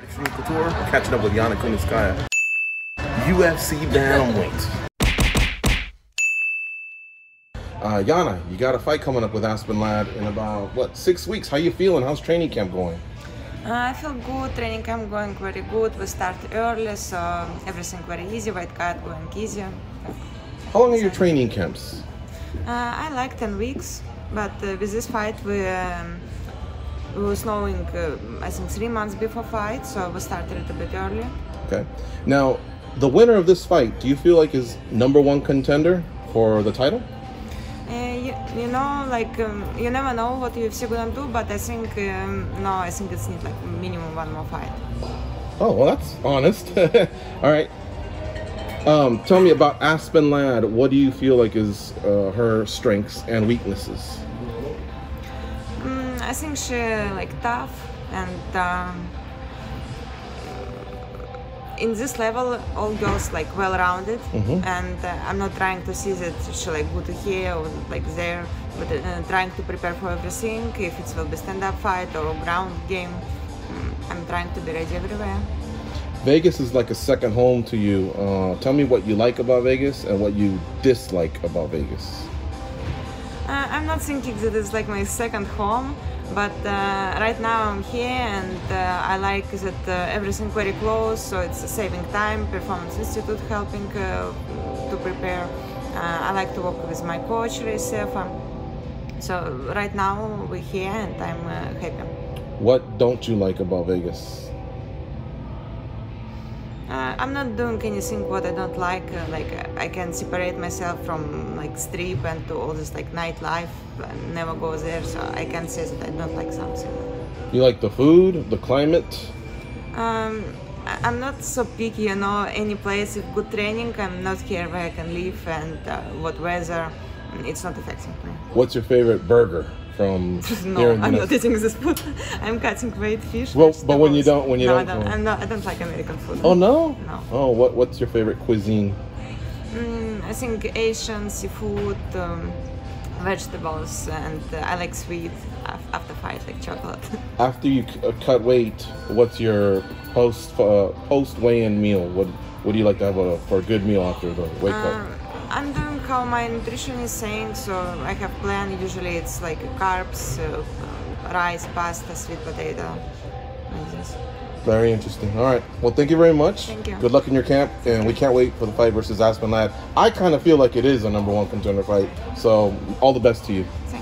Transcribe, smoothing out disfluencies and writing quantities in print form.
Here at Extreme Couture, catching up with Yana Kunitskaya. UFC Bantamweight. Yana, you got a fight coming up with Aspen Ladd in about, what, 6 weeks? How you feeling? How's training camp going? I feel good. Training camp going very good. We start early, so everything very easy. White card going easy. How long are your training camps? I like 10 weeks, but with this fight we were snowing, I think, 3 months before fight, so we started a little bit early. Okay. Now, the winner of this fight, do you feel like is #1 contender for the title? You know, like, you never know what UFC gonna do, but I think, no, I think it's need, like, minimum one more fight. Oh, well, that's honest. All right. Tell me about Aspen Ladd. What do you feel like is her strengths and weaknesses? I think she like tough, and in this level all girls like well-rounded, and I'm not trying to see that she like good here or like there, but trying to prepare for everything. If it will be stand-up fight or ground game, I'm trying to be ready everywhere. Vegas is like a second home to you. Tell me what you like about Vegas and what you dislike about Vegas. I'm not thinking that it's like my second home, but right now I'm here, and I like that everything very close, so it's saving time. Performance Institute helping to prepare. I like to work with my coach, Resefa. So right now we're here and I'm happy. What don't you like about Vegas? I'm not doing anything what I don't like. I can separate myself from like strip and to all this like nightlife. I never go there, so I can say that I don't like something. You like the food, the climate? I'm not so picky, you know. Any place with good training, I'm not here where I can live, and what weather, it's not affecting me. What's your favorite burger? From no, I'm not eating this food. I'm cutting weight fish. Well, but when you don't, I don't like American food. Oh no? No. Oh, what's your favorite cuisine? I think Asian seafood, vegetables, and I like sweet. After fight, like chocolate. After you cut weight, what's your post weigh-in meal? What do you like to have for a good meal after the weight cut? I'm doing how my nutrition is saying, so I have plan. Usually it's like carbs, rice, pasta, sweet potato, like this. Very interesting. All right. Well, thank you very much. Thank you. Good luck in your camp, and we can't wait for the fight versus Aspen Ladd. I kind of feel like it is a #1 contender fight, so all the best to you. Thank